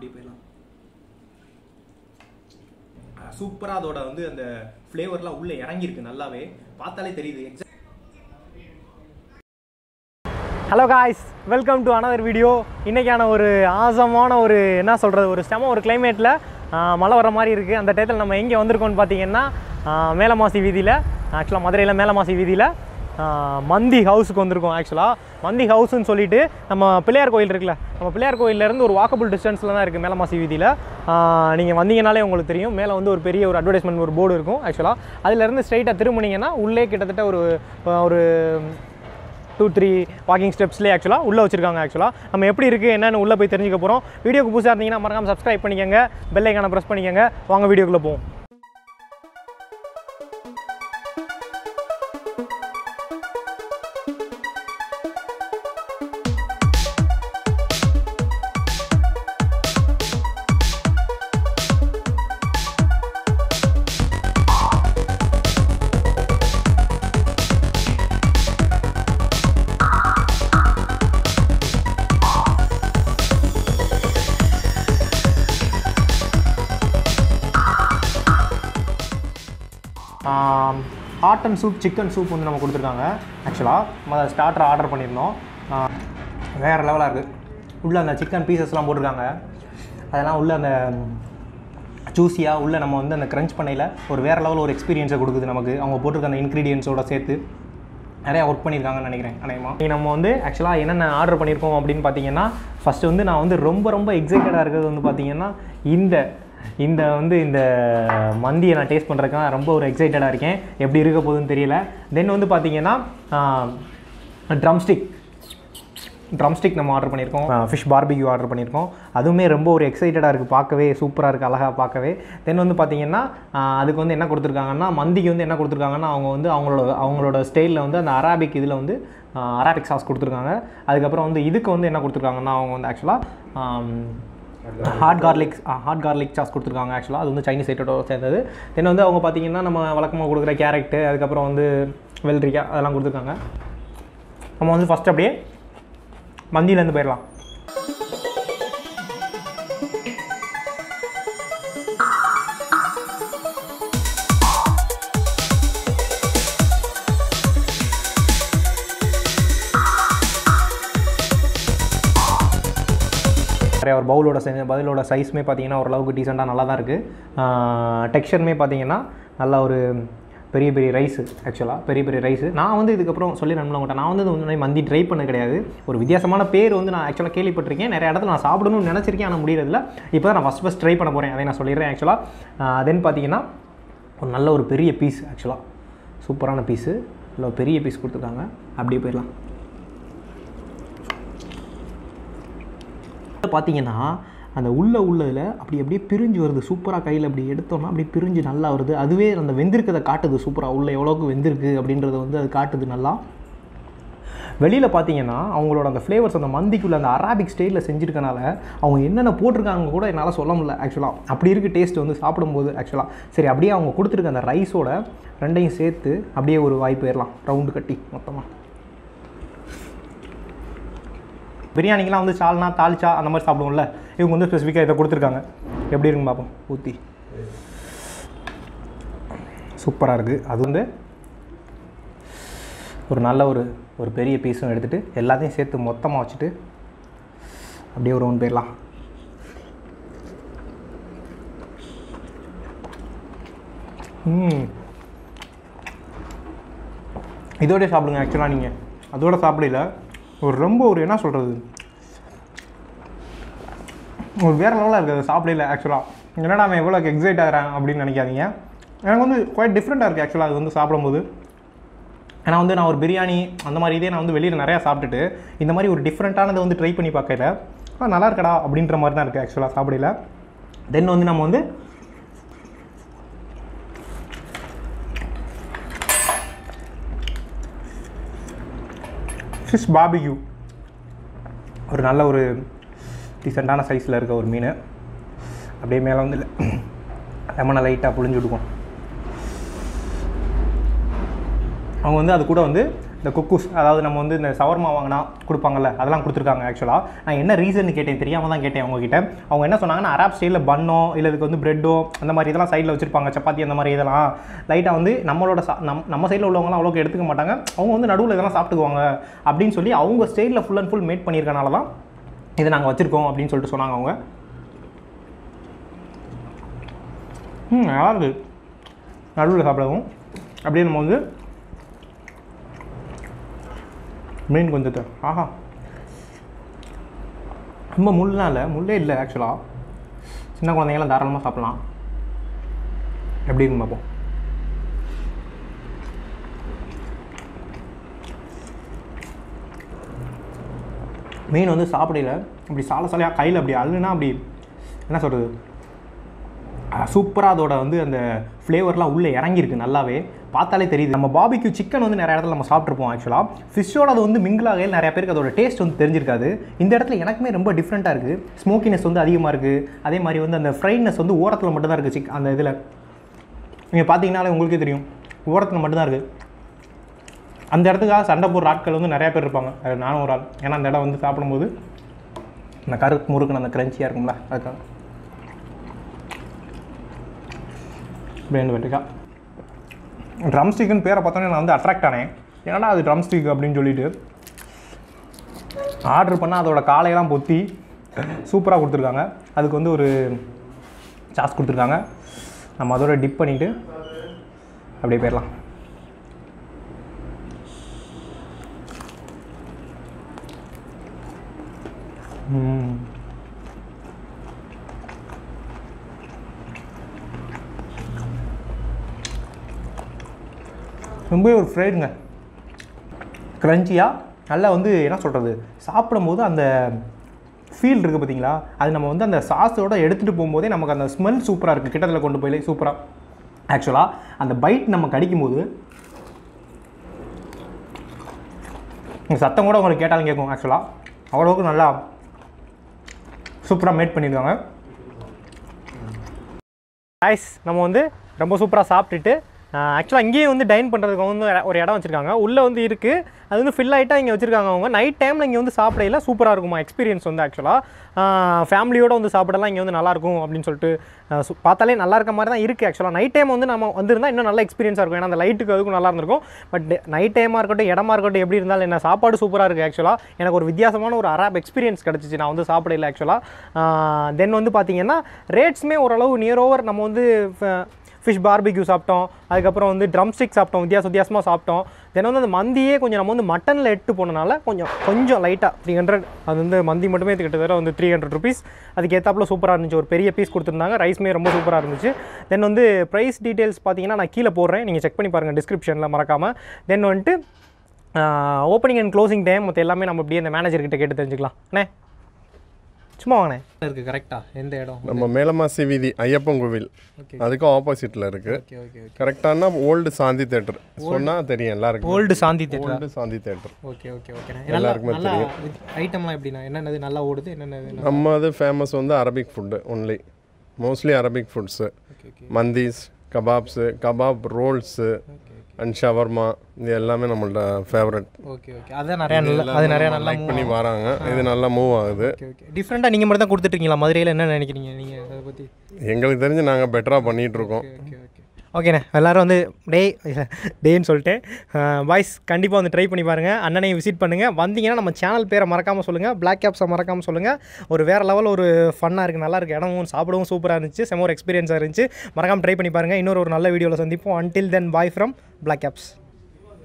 அப்படி போயலாம். சூப்பரா அதோட வந்து அந்த ஃப்ளேவர்லாம் உள்ள இறங்கி இருக்கு, நல்லாவே பார்த்தாலே தெரியுது. Hello guys, welcome to another video. இன்றைக்கான ஒரு ஆசமான ஒரு என்ன சொல்கிறது, ஒரு செம ஒரு கிளைமேட்டில் மழை வர மாதிரி இருக்குது. அந்த டயத்தில் நம்ம எங்கே வந்திருக்கோம்னு பார்த்தீங்கன்னா மேலமாசி வீதியில், ஆக்சுவலாக மதுரையில் மேலமாசி வீதியில் மந்தி ஹவுஸுக்கு வந்திருக்கோம். ஆக்சுவலாக மந்தி ஹவுஸ்ன்னு சொல்லிட்டு நம்ம பிள்ளையார் கோயில் இருக்குல்ல, நம்ம பிள்ளையார் கோயிலேருந்து ஒரு வாக்கபுள் டிஸ்டன்ஸில் தான் இருக்குது மேலமாசி வீதியில். நீங்கள் வந்தீங்கனாலே உங்களுக்கு தெரியும், மேலே வந்து ஒரு பெரிய ஒரு அட்வர்டைஸ்மெண்ட் ஒரு போர்டு இருக்கும். ஆக்சுவலாக அதிலேருந்து ஸ்ட்ரைட்டாக திரும்பினீங்கன்னா உள்ளே கிட்டத்தட்ட ஒரு ஒரு 2-3 வாக்கிங் ஸ்டெப்ஸ்லேயே ஆக்சுவலாக உள்ளே வச்சுருக்காங்க. ஆக்சுவலாக நம்ம எப்படி இருக்குது என்னென்னு உள்ளே போய் தெரிஞ்சுக்க போகிறோம். வீடியோக்கு புதுசாக இருந்தீங்கன்னா மறக்காமல் சப்ஸ்கிரைப் பண்ணிக்கோங்க, பெல் ஐக்கானை ப்ரெஸ் பண்ணிக்கோங்க. வாங்க வீடியோக்குள்ளே போவோம். ஆட்டன் சூப், சிக்கன் சூப் வந்து நம்ம கொடுத்துருக்காங்க. ஆக்சுவலாக நம்ம ஸ்டார்டர் ஆர்டர் பண்ணியிருந்தோம். வேறு லெவலாக இருக்குது. உள்ளே அந்த சிக்கன் பீசஸ்லாம் போட்டிருக்காங்க, அதெல்லாம் உள்ளே அந்த ஜூஸியாக உள்ளே நம்ம வந்து அந்த க்ரன்ச் பண்ணையில் ஒரு வேறு லெவலில் ஒரு எக்ஸ்பீரியன்ஸை கொடுக்குது நமக்கு. அவங்க போட்டிருக்க அந்த இன்க்ரீடியன்ஸோடு சேர்த்து நிறையா ஒர்க் பண்ணியிருக்காங்கன்னு நினைக்கிறேன் அநேகமாக. நம்ம வந்து ஆக்சுவலாக என்னென்ன ஆர்டர் பண்ணியிருக்கோம் அப்படின்னு பார்த்தீங்கன்னா, ஃபஸ்ட்டு வந்து நான் வந்து ரொம்ப எக்ஸைட்டடாக இருக்கிறது வந்து பார்த்திங்கன்னா இந்த வந்து இந்த மந்தியை நான் டேஸ்ட் பண்ணுறதுக்காக ரொம்ப ஒரு எக்ஸைட்டடாக இருக்கேன். எப்படி இருக்க போகுதுன்னு தெரியல. தென் வந்து பார்த்திங்கன்னா ட்ரம்ஸ்டிக் நம்ம ஆர்டர் பண்ணியிருக்கோம். ஃபிஷ் bbq ஆர்டர் பண்ணியிருக்கோம். அதுவுமே ரொம்ப ஒரு எக்ஸைட்டடாக இருக்குது, பார்க்கவே சூப்பராக இருக்குது, அழகாக பார்க்கவே. தென் வந்து பார்த்திங்கன்னா அதுக்கு வந்து என்ன கொடுத்துருக்காங்கன்னா, மந்திக்கு வந்து என்ன கொடுத்துருக்காங்கன்னா, அவங்க வந்து அவங்களோட ஸ்டைலில் வந்து அந்த அராபிக் இதில் வந்து அராபிக் சாஸ் கொடுத்துருக்காங்க. அதுக்கப்புறம் வந்து இதுக்கு வந்து என்ன கொடுத்துருக்காங்கன்னா, அவங்க வந்து ஆக்சுவலாக ஹாட் கார்லிக் சாஸ் கொடுத்துருக்காங்க. ஆக்சுவலாக அது வந்து சைனீஸ் ஐட்டத்தோட சேர்ந்தது. தென் வந்து அவங்க பார்த்திங்கன்னா நம்ம வழக்கமாக கொடுக்குற கேரட்டு, அதுக்கப்புறம் வந்து வெள்ளரிக்காய், அதெல்லாம் கொடுத்துருக்காங்க. நம்ம வந்து ஃபஸ்ட்டு அப்படியே மந்தியிலேருந்து போயிடலாம். நிறையா ஒரு பவுலோட சைஸுமே பார்த்திங்கன்னா ஓரளவுக்கு டீசெண்டாக நல்லா தான் இருக்குது. டெக்ஸ்சருமே பார்த்திங்கன்னா நல்லா ஒரு பெரிய பெரிய ரைஸு. நான் வந்து இதுக்கப்புறம் சொல்லி நம்புகிறேன், நான் வந்து இது வந்து மந்தி ட்ரை பண்ண கிடையாது. ஒரு வித்தியாசமான பேர் வந்து நான் ஆக்சுவலாக கேள்விப்பட்டிருக்கேன், நிறைய இடத்துல நான் சாப்பிடணும்னு நினச்சிருக்கேன், ஆனால் முடியறதில்ல. இப்போ தான் நான் ஃபஸ்ட் ட்ரை பண்ண போகிறேன், அதை நான் சொல்லிடுறேன். ஆக்சுவலாக தென் பார்த்திங்கன்னா ஒரு நல்ல ஒரு பெரிய பீஸ், ஆக்சுவலாக சூப்பரான பீஸு, இல்லை பெரிய பீஸ் கொடுத்துருக்காங்க. அப்படியே போயிடலாம். பார்த்தீங்கன்னா அந்த உள்ளதில் அப்படியே பிரிஞ்சு வருது சூப்பராக. கையில் அப்படி எடுத்தோம்னா அப்படியே பிரிஞ்சு நல்லா வருது. அதுவே அந்த வெந்திருக்கதை காட்டுது சூப்பராக, உள்ளே எவ்வளோக்கு வெந்திருக்கு அப்படின்றத வந்து அது காட்டுது நல்லா. வெளியில் பார்த்தீங்கன்னா அவங்களோட அந்த ஃப்ளேவர்ஸ் அந்த மந்திக்குள்ளே அந்த அராபிக் ஸ்டைலில் செஞ்சுருக்கனால அவங்க என்னென்ன போட்டிருக்காங்க கூட என்னால் சொல்ல முடியல. ஆக்சுவலாக அப்படி இருக்குது டேஸ்ட் வந்து சாப்பிடும்போது. ஆக்சுவலாக சரி, அப்படியே அவங்க கொடுத்துருக்க அந்த ரைஸோட ரெண்டையும் சேர்த்து அப்படியே ஒரு வாய் போயிடலாம் ரவுண்டு கட்டி மொத்தமாக. பிரியாணிக்கெலாம் வந்து சால்னா, தாளிச்சா அந்த மாதிரி சாப்பிடுவோம்ல, இவங்க வந்து ஸ்பெசிஃபிக்காக இதை கொடுத்துருக்காங்க. எப்படி இருக்குன்னு பார்ப்போம். ஊற்றி சூப்பராக இருக்குது. அது வந்து ஒரு நல்ல ஒரு பெரிய பீஸும் எடுத்துகிட்டு எல்லாத்தையும் சேர்த்து மொத்தமாக வச்சுட்டு அப்படியே ஒரு ஒன்று போயிடலாம். இதோடய சாப்பிடுங்க. ஆக்சுவலாக நீங்கள் அதோட சாப்பிடல, ஒரு ரொம்ப ஒரு என்ன சொல்கிறது, ஒரு வேறு லெவலாக இருக்குது அது சாப்பிடல. ஆக்சுவலாக என்னடா நான் எவ்வளோ எக்ஸைட் ஆகிறேன் அப்படின்னு நினைக்காதீங்க. எனக்கு வந்து குவாய்ட் டிஃப்ரெண்ட்டாக இருக்குது ஆக்சுவலாக அது வந்து சாப்பிடும்போது. ஏன்னா வந்து நான் ஒரு பிரியாணி அந்த மாதிரி இதே நான் வந்து வெளியில் நிறையா சாப்பிட்டுட்டு இந்த மாதிரி ஒரு டிஃப்ரெண்ட்டானதை வந்து ட்ரை பண்ணி பார்க்கல, ஆனால் நல்லா இருக்கடா அப்படின்ற மாதிரி தான் இருக்குது ஆக்சுவலாக சாப்பிடல. தென் வந்து நம்ம வந்து ஃபிஷ் bbq, ஒரு நல்ல ஒரு டீசெண்டான சைஸில் இருக்க ஒரு மீன், அப்படியே மேலே வந்து லெமனை லைட்டாக புழிஞ்சு விடுவோம். அவங்க வந்து அது கூட வந்து இந்த குக்கூஸ், அதாவது நம்ம வந்து இந்த சவர்மா வாங்கினா கொடுப்பாங்கல்ல, அதெல்லாம் கொடுத்துருக்காங்க. ஆக்சுவலாக நான் என்ன ரீசன் கேட்டேன், தெரியாமல் தான் கேட்டேன் அவங்ககிட்ட. அவங்க என்ன சொன்னாங்கன்னா, அராப் ஸ்டைலில் பண்ணோ இல்லை இதுக்கு வந்து ப்ரெட்டோ அந்த மாதிரி இதெல்லாம் சைடில் வச்சுருப்பாங்க, சப்பாத்தி அந்த மாதிரி இதெல்லாம் லைட்டாக வந்து நம்மளோட நம்ம சைடில் உள்ளவங்களாம் அவ்வளோக்கு எடுத்துக்க மாட்டாங்க, அவங்க வந்து நடுவில் இதெல்லாம் சாப்பிட்டுக்குவாங்க அப்படின்னு சொல்லி அவங்க ஸ்டைலில் ஃபுல் அண்ட் ஃபுல் மேட் பண்ணியிருக்கனால தான் இதை நாங்கள் வச்சுருக்கோம் அப்படின்னு சொல்லிட்டு சொன்னாங்க அவங்க. யாராவது நடுவில் சாப்பிடவும் அப்படியே நம்ம வந்து மீன் கொஞ்சத்தை, ஆஹா ரொம்ப முள்ளெலாம் இல்லை, முள்ளே இல்லை ஆக்சுவலாக, சின்ன குழந்தைங்களாம் தாராளமாக சாப்பிட்லாம். எப்படி இருக்குன்னு பார்ப்போம். மீன் வந்து சாப்பிடல, அப்படி சாலை சாலையாக கையில் அப்படி அல்லுன்னா அப்படி என்ன சொல்கிறது, சூப்பராக அதோட வந்து அந்த ஃப்ளேவர்லாம் உள்ளே இறங்கியிருக்கு, நல்லாவே பார்த்தாலே தெரியுது. நம்ம பாபிக்யூ சிக்கன் வந்து நிறைய இடத்துல நம்ம சாப்பிட்ருப்போம், ஆக்சுவலாக ஃபிஷ்ஷோட அது வந்து மிங்கிளாகையில் நிறைய பேருக்கு அதோட டேஸ்ட் வந்து தெரிஞ்சிருக்காது. இந்த இடத்துல எனக்குமே ரொம்ப டிஃப்ரெண்ட்டாக இருக்குது, ஸ்மோக்கினஸ் வந்து அதிகமாக இருக்குது, அதே மாதிரி வந்து அந்த ஃப்ரைட்னஸ் வந்து ஓரத்தில் மட்டும்தான் இருக்குது. சிக் அந்த இதில் நீங்கள் பார்த்தீங்கன்னாலே உங்களுக்கே தெரியும், ஓரத்தில் மட்டும்தான் இருக்குது. அந்த இடத்துக்காக சண்டை போடுற ஆட்கள் வந்து நிறையா பேர் இருப்பாங்க, நானும் ஒரு ஆள். ஏன்னா அந்த இடம் வந்து சாப்பிடும்போது அந்த கருக்கு முறுக்குன்னு அந்த க்ரன்ச்சியாக இருக்கும்ல, அதுக்காக வேண்டுவா. ட்ரம் ஸ்டிக்குன்னு பேரை பார்த்தோன்னே நான் வந்து அட்ராக்ட் ஆனேன், ஏன்னா அது ட்ரம் ஸ்டிக் அப்படின்னு சொல்லிட்டு ஆர்டர் பண்ணால் அதோட காலையெல்லாம் பொத்தி சூப்பராக கொடுத்துருக்காங்க. அதுக்கு வந்து ஒரு சாஸ் கொடுத்துருக்காங்க, நம்ம அதோட டிப் பண்ணிவிட்டு அப்படியே போயிடலாம். ரொம்பவே ஒரு ஃப்ரைடுங்க, க்ரன்ச்சியாக நல்லா வந்து என்ன சொல்கிறது, சாப்பிடும்போது அந்த ஃபீல் இருக்குது பார்த்தீங்களா, அது நம்ம வந்து அந்த சாஸோட எடுத்துகிட்டு போகும்போதே நமக்கு அந்த ஸ்மெல் சூப்பராக இருக்குது, கிட்டத்தில் கொண்டு போயிலே சூப்பராக. ஆக்சுவலாக அந்த பைட் நம்ம கடிக்கும்போது சத்தம் கூட உங்களுக்கு கேட்டாலும் கேட்கும், ஆக்சுவலாக அவ்வளோவுக்கு நல்லா சூப்பராக மேட் பண்ணியிருக்காங்க. ஐஸ் நம்ம வந்து ரொம்ப சூப்பராக சாப்பிட்டுட்டு ஆக்சுவலாக இங்கேயும் வந்து டைன் பண்ணுறதுக்கு வந்து ஒரு இடம் வச்சுருக்காங்க, உள்ளே வந்து இருக்குது, அது வந்து ஃபில் ஆகிட்டால் இங்கே வச்சுருக்காங்க அவங்க. நைட் டைமில் இங்கே வந்து சாப்பிடையில சூப்பராக இருக்குமா எக்ஸ்பீரியன்ஸ் வந்து, ஆக்சுவலாக ஃபேமிலியோடு வந்து சாப்பிடலாம், இங்கே வந்து நல்லாயிருக்கும் அப்படின்னு சொல்லிட்டு பார்த்தாலே நல்லா இருக்க மாதிரி தான் இருக்குது. ஆக்சுவலாக நைட் டைம் வந்து நம்ம வந்திருந்தால் இன்னும் நல்ல எக்ஸ்பீரியன்ஸாக இருக்கும், ஏன்னா அந்த லைட்டுக்கு அதுக்கும் நல்லா இருந்திருக்கும். பட் நைட் டைமாக இருக்கட்டும் இடமா இருக்கட்டும் எப்படி இருந்தாலும் என்ன சாப்பாடு சூப்பராக இருக்குது. ஆக்சுவலாக எனக்கு ஒரு வித்தியாசமான ஒரு அராப் எக்ஸ்பீரியன்ஸ் கிடச்சிச்சு, நான் வந்து சாப்பிடையில. ஆக்சுவலாக தென் வந்து பார்த்திங்கன்னா ரேட்ஸுமே ஓரளவு நியர் ஓவர், நம்ம வந்து ஃபிஷ் பார்பிக்யூ சாப்பிட்டோம், அதுக்கப்புறம் வந்து ட்ரம் ஸ்டிக் சாப்பிட்டோம், வித்தியாசமாக சாப்பிட்டோம். தென் வந்து அந்த மந்தியே கொஞ்சம் நம்ம வந்து மட்டனில் எட்டு போனனால கொஞ்சம் லைட்டாக 300, அது வந்து மந்தி மட்டுமே கிட்டத்தட்ட வந்து 300 ருபீஸ், அதுக்கு ஏற்றாப்புல சூப்பராக இருந்துச்சு. ஒரு பெரிய பீஸ் கொடுத்துருந்தாங்க, ரைஸ்மே ரொம்ப சூப்பராக இருந்துச்சு. தென் வந்து ப்ரைஸ் டீட்டெயில்ஸ் பார்த்தீங்கன்னா நான் கீழே போடுறேன், நீங்கள் செக் பண்ணி பாருங்கள் டிஸ்கிரிப்ஷனில் மறக்காமல். தென் வந்துட்டு ஓப்பனிங் அண்ட் க்ளோசிங் டைம் மொத்தம் எல்லாமே நம்ம அப்படியே அந்த மேனேஜர்கிட்ட கேட்டு தெரிஞ்சுக்கலாம். அண்ணே சும்மா வாங்கண்ணே, இருக்குது கரெக்டாக எந்த இடம், நம்ம மேலமாசி வீதி ஐயப்பன் கோவில் அதுக்கும் ஆப்போசிட்டில் இருக்குது. கரெக்டானா ஓல்டு சாந்தி தேட்டர் சொன்னால் தெரியும் எல்லாருக்கும், ஓல்டு சாந்தி தேட்டர், ஓல்டு சாந்தி தேட்டர். ஓகே ஓகே ஓகேண்ணா, எல்லாருக்குமே தெரியும். ஐட்டம்லாம் எப்படின்னா என்னென்னது நல்லா ஓடுது, என்னென்னது நம்ம அது ஃபேமஸ் வந்து Arabic food only, mostly Arabic foods, மந்திஸ், kebabs, kebab rolls and shawarma, இது எல்லாமே நம்மளோட ஃபேவரட். ஓகே ஓகே, அதான் நிறையா நல்லா, அது நிறையா நல்லா லைக் பண்ணி வராங்க, இது நல்லா மூவ் ஆகுது. ஓகே, டிஃப்ரெண்ட்டாக நீங்கள் மட்டும் தான் கொடுத்துட்ருக்கீங்களா மதுரையில், என்ன நினைக்கிறீங்க நீங்கள் அதை பற்றி? எங்களுக்கு தெரிஞ்சு நாங்கள் பெட்டராக பண்ணிகிட்ருக்கோம். ஓகே ஓகே ஓகேண்ணே, எல்லோரும் வந்து டேன்னு சொல்லிட்டேன் வாய்ஸ் கண்டிப்பாக வந்து ட்ரை பண்ணி பாருங்கள், அண்ணனையும் விசிட் பண்ணுங்கள். வந்தீங்கன்னா நம்ம சேனல் பேரை மறக்காமல் சொல்லுங்கள், பிளாக் கேப்ஸை மறக்காமல் சொல்லுங்கள். ஒரு வேறு லெவல் ஒரு ஃபன்னாக இருக்குது, நல்லாயிருக்கு, இடமும் சாப்பிடவும் சூப்பராக இருந்துச்சு, செம ஒரு எக்ஸ்பீரியன்ஸாக இருந்துச்சு. மறக்காமல் ட்ரை பண்ணி பாருங்கள். இன்னொரு நல்ல வீடியோவில் சந்திப்போம். Until then, bye from Black caps.